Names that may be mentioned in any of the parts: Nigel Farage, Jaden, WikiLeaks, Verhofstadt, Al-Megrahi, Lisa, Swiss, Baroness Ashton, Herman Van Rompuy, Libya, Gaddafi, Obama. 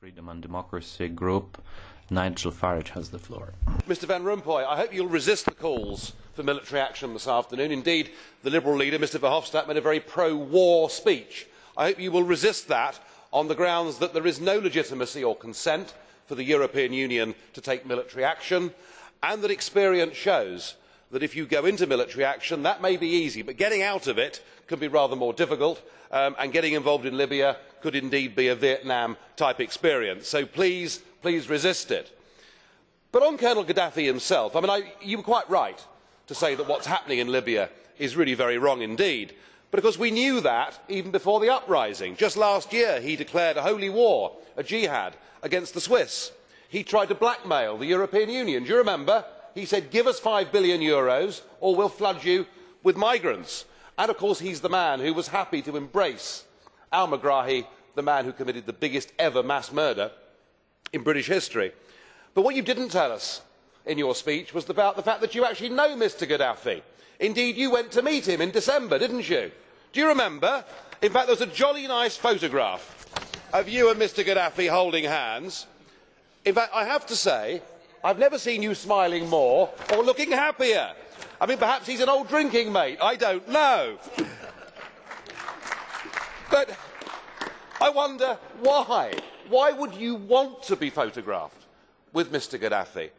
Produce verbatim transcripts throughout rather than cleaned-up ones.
Freedom and Democracy Group, Nigel Farage has the floor. Mister Van Rompuy, I hope you'll resist the calls for military action this afternoon. Indeed, the Liberal leader, Mister Verhofstadt, made a very pro-war speech. I hope you will resist that on the grounds that there is no legitimacy or consent for the European Union to take military action, and that experience shows that if you go into military action, that may be easy, but getting out of it can be rather more difficult, um, and getting involved in Libya could indeed be a Vietnam-type experience. So please, please resist it. But on Colonel Gaddafi himself, I mean, I, you were quite right to say that what's happening in Libya is really very wrong indeed. But of course we knew that even before the uprising. Just last year he declared a holy war, a jihad, against the Swiss. He tried to blackmail the European Union. Do you remember? He said, give us five billion euros or we'll flood you with migrants. And of course he's the man who was happy to embrace Al-Megrahi, the man who committed the biggest ever mass murder in British history. But what you didn't tell us in your speech was about the fact that you actually know Mister Gaddafi. Indeed, you went to meet him in December, didn't you? Do you remember? In fact, there was a jolly nice photograph of you and Mister Gaddafi holding hands. In fact, I have to say, I've never seen you smiling more or looking happier. I mean, perhaps he's an old drinking mate. I don't know. But I wonder why. Why would you want to be photographed with Mister Gaddafi?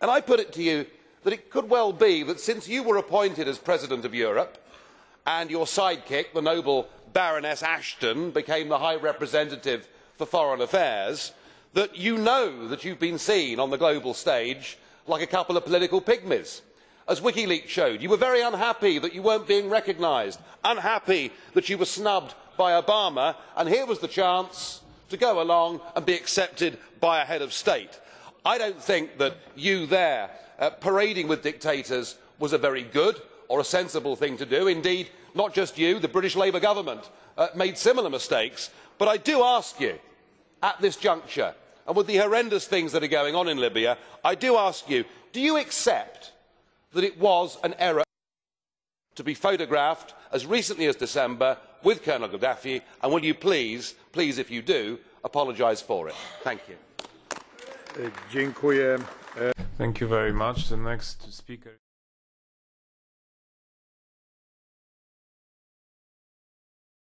And I put it to you that it could well be that since you were appointed as President of Europe and your sidekick, the noble Baroness Ashton, became the High Representative for Foreign Affairs, that you know that you've been seen on the global stage like a couple of political pygmies. As WikiLeaks showed, you were very unhappy that you weren't being recognised, unhappy that you were snubbed by Obama, and here was the chance to go along and be accepted by a head of state. I don't think that you there uh, parading with dictators was a very good or a sensible thing to do. Indeed, not just you, the British Labour government uh, made similar mistakes. But I do ask you, at this juncture, and with the horrendous things that are going on in Libya, I do ask you, do you accept that it was an error to be photographed as recently as December with Colonel Gaddafi, and will you please, please if you do, apologise for it? Thank you. Thank you very much. The next speaker.